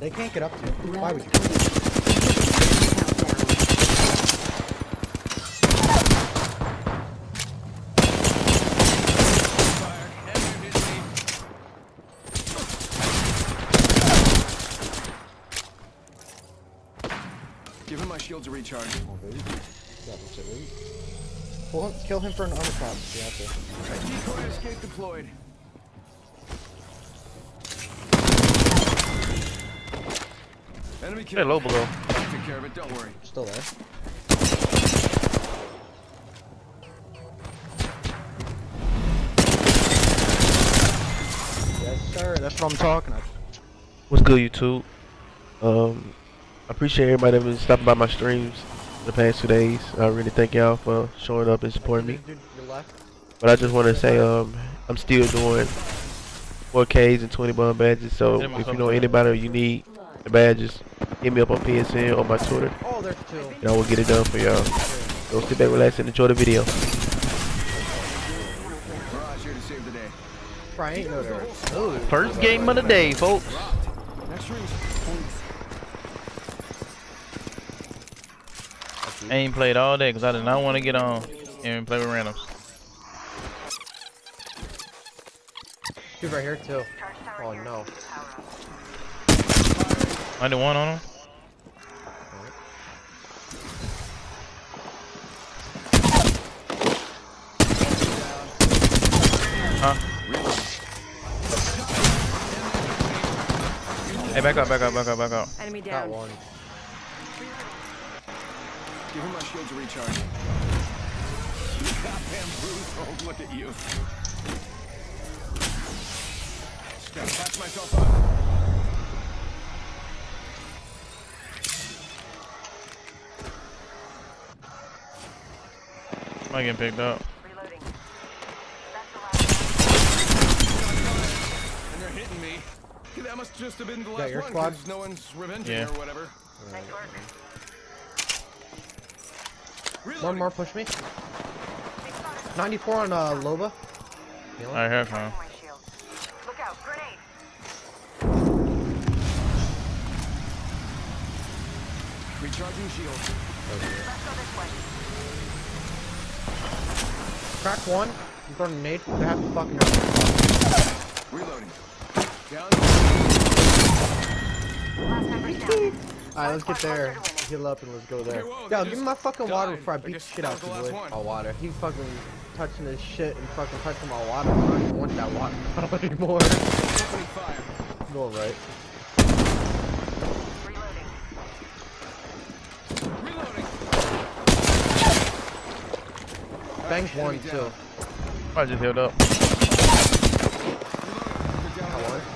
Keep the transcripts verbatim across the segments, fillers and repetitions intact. They can't get up to it. Why would you? Give him my shield to recharge. Oh, baby. God, that's it, baby. Well, kill him for an armor class if you have to. Decoy escape deployed. Enemy kill. Hey, low below. Take care of it, don't worry. Still there. Yes, sir. That's what I'm talking about. What's good, YouTube? Um... I appreciate everybody that been stopping by my streams the past two days. I really thank y'all for showing up and supporting me. But I just want to say um, I'm still doing four Ks and twenty bun badges. So if you know anybody or you need the badges, hit me up on P S N or my Twitter, and I will get it done for y'all. So sit back, relax, and enjoy the video. First game of the day, folks. I ain't played all day because I did not want to get on and play with randoms. Dude, right here, too. Oh, no. I did one on him. Huh? Hey, back up, back up, back up, back up. Enemy down. Got one. Give him my shield to recharge. You goddamn brute. Oh, look at you. Step, patch myself up. Am I getting picked up? Reloading. And they're hitting me. That must just have been the last one, because no one's revenging yeah. or whatever. Right. One more push me. ninety-four on uh, Loba. I have him. Look out, grenade. Recharging shield. Crack one. I'm throwing a nade. I have to fucking up. Reloading. Down. Alright, let's get there. Heal up and let's go there. Yo, give me my fucking water before I beat the shit out of you, boy. My water. He fucking touching his shit and fucking touching my water. I don't even want that water bottle anymore. I'm going right. Bang one, too. I just healed up.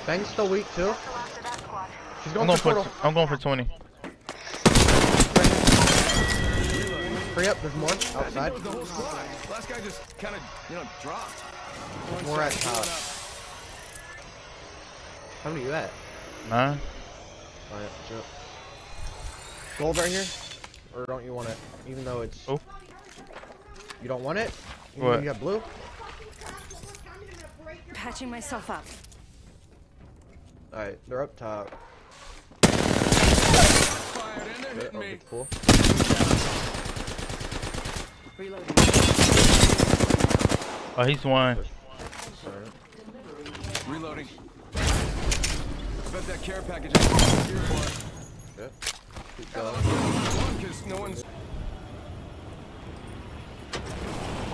Bang's still weak, too. She's going for portal. I'm going for twenty. Hurry up, there's more outside. Last guy just kind of, you know, dropped. There's more at top. How many are you at? Nine. All right, sure. Gold right here, or don't you want it? Even though it's. Oh. You don't want it? Even what? You got blue. Patching myself up. All right, they're up top. They're over pool. Reloading. Oh, he's one. Reloading. Bet that care package is here for. Yeah. Keep going. Because no one's.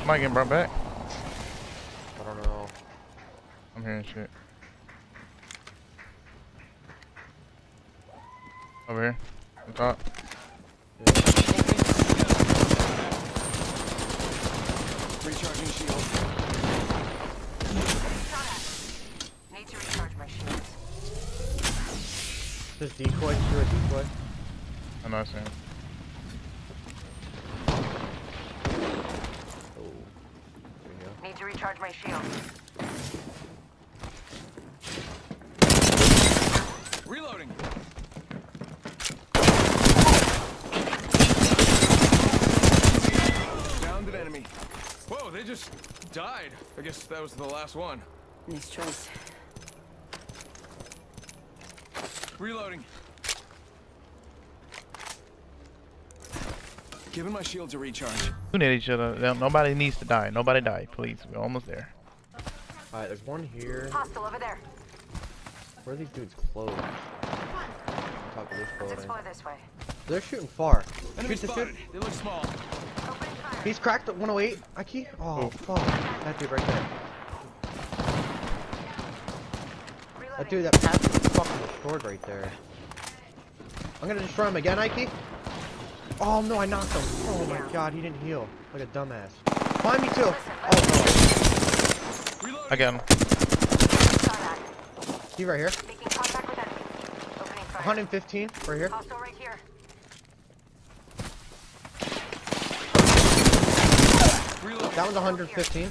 Am I getting brought back? I don't know. I'm hearing shit. Over here. On top. Yeah. Recharging shield. Need to recharge my shield. There's decoy, sure a decoy. I'm not saying. Oh. There we go. Need to recharge my shield. Reloading. Downed an enemy. Whoa, they just died. I guess that was the last one. Nice choice. Reloading. Giving my shields a recharge. Who need each other? Nobody needs to die. Nobody die, please. We're almost there. Alright, there's one here. Hostile over there. Where are these dudes close? On top of this building. This way. They're shooting far. Shoot the shoot. They look small. He's cracked at one oh eight. I can't. Oh, fuck. That dude right there. Reloading. That dude that passed was fucking destroyed right there. I'm gonna destroy him again, Ike. Oh no, I knocked him. Oh my god, he didn't heal. Like a dumbass. Find me too. Oh no. I got him. He right here. one fifteen, right here. That was one fifteen.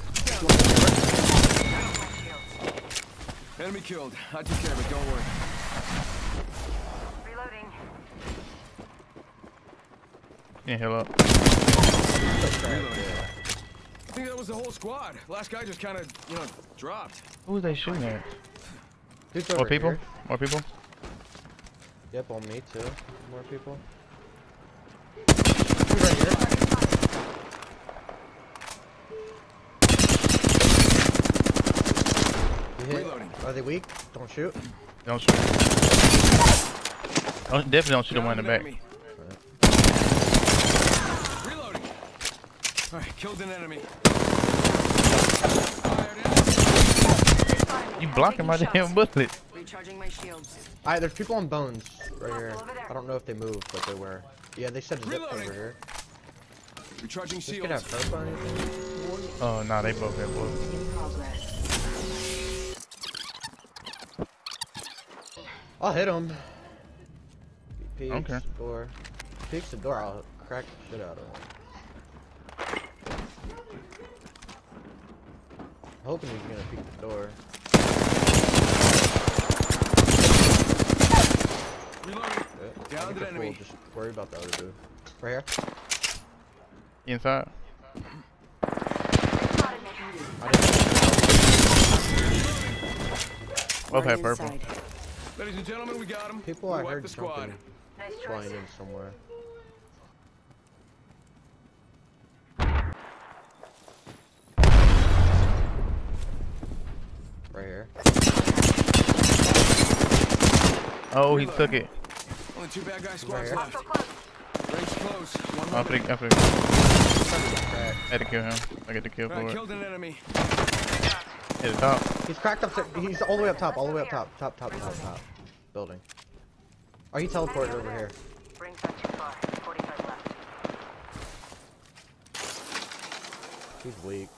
Enemy killed. I took care of it, don't worry. Yeah, hello. I think that was the whole squad. Last guy just kind of, you know, dropped. Who are they shooting at? More people? Here. More people? Yep, on me too. More people. Two right here. Reloading. Are they weak? Don't shoot. Don't shoot. Don't, definitely don't shoot the one in the back. Me. Alright, killed an enemy. You blocking my damn bullet. Recharging my shields. Alright, there's people on bones right here. I don't know if they moved, but they were. Yeah, they said zip over here. Recharging shields. Have purple on anything? Oh, nah, they broke that bullet. I'll hit him. Peeks okay. Door. Peeks the door, I'll crack the shit out of him. I'm hoping he's gonna peek the door. Reloading. Down the enemy. Just worry about the other dude. Right here. Inside. Okay, purple. Ladies and gentlemen, we got him. People I heard something flying in somewhere. Right here. Oh, he took it. Only two bad guys squads left. Close. I'll pick up. I had to kill him. I got the kill for it. I killed an enemy. Hit the top. He's cracked up. To, he's all the way up top. All the way up top. Top, top, top, top. Building. Oh, he teleported over here. Brings not too far. forty-five left. He's weak.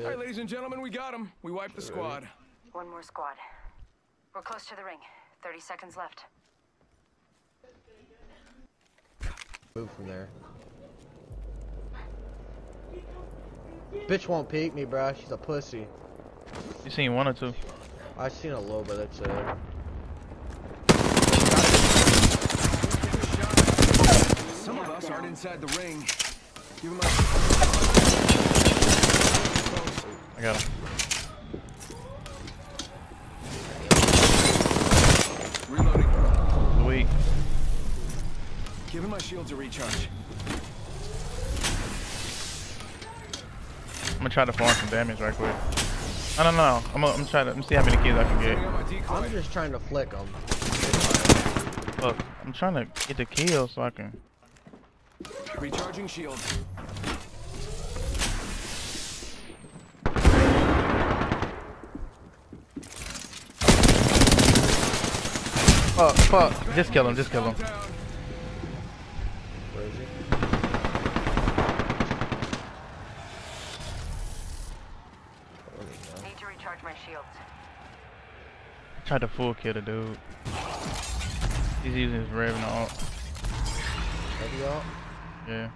All right, ladies and gentlemen, we got him. We wiped the squad. One more squad. We're close to the ring. thirty seconds left. Move from there. Bitch won't peek me, bro. She's a pussy. You seen one or two? I seen a low, but that's uh. Some of us aren't inside the ring. Give him a. I got him. Reloading. Weak. Giving my shields a recharge. I'm gonna try to farm some damage right quick. I don't know. I'm gonna I'm trying to I'm see how many kills I can get. I'm just trying to flick them. Look, I'm trying to get the kill so I can. Recharging shields. Fuck, fuck, just kill him, just kill him. Where is he? Need to recharge my shields. I tried to full kill the dude. He's using his Revenant ult. Revenant ult? Yeah.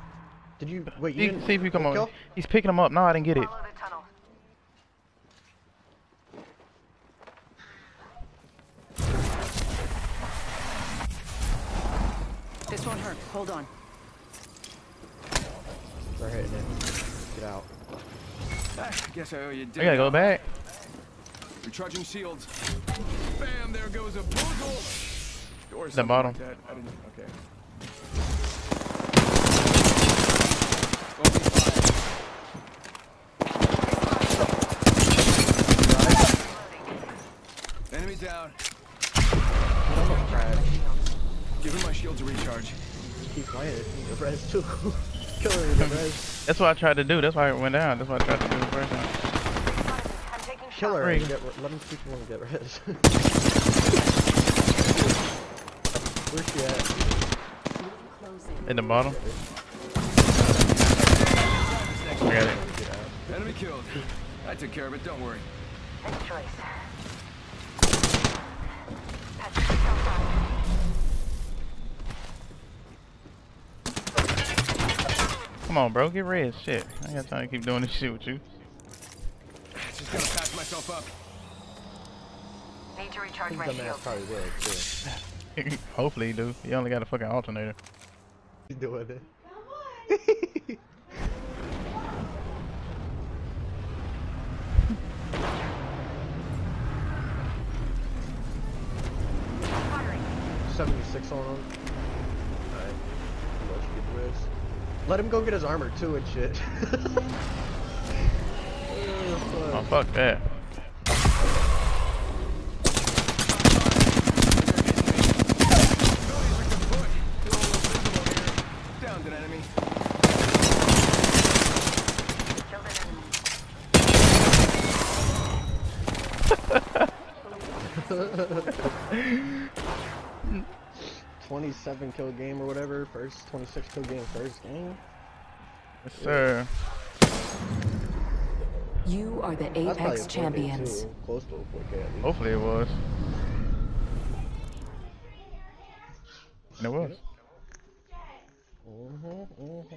Did you wait you see, didn't see if you come up? He's picking him up. No, I didn't get it. This won't hurt. Hold on. They're hitting it. Get out. Guess I owe you dinner. I gotta go back. Recharging shields. Bam! There goes a bugle. The bottom. Like that. I didn't, okay. Enemies out. Oh, crap. Give him my shield to recharge. Keep playing it. You're res too. Kill him, you're res. That's what I tried to do. That's why it went down. That's what I tried to do the first time. I'm taking Kill her. Get, let him see if you want to get res. Where's she at? In the bottom. I got it. Enemy killed. I took care of it. Don't worry. Nice choice. Come on, bro, get red. Shit, I ain't got time to keep doing this shit with you. Just gotta patch myself up. Need to recharge my shield. Probably will, too. Hopefully you do. You only got a fucking alternator. He's doing it. seventy-six on him. Alright. Get res. Let him go get his armor too and shit. Oh fuck that. Downed an enemy. twenty-seven kill game or whatever, first twenty-six kill game, first game. Yes, sir. You are the Apex champions. Close to a four K at least. Hopefully it was. And it was. Mm-hmm, mm-hmm.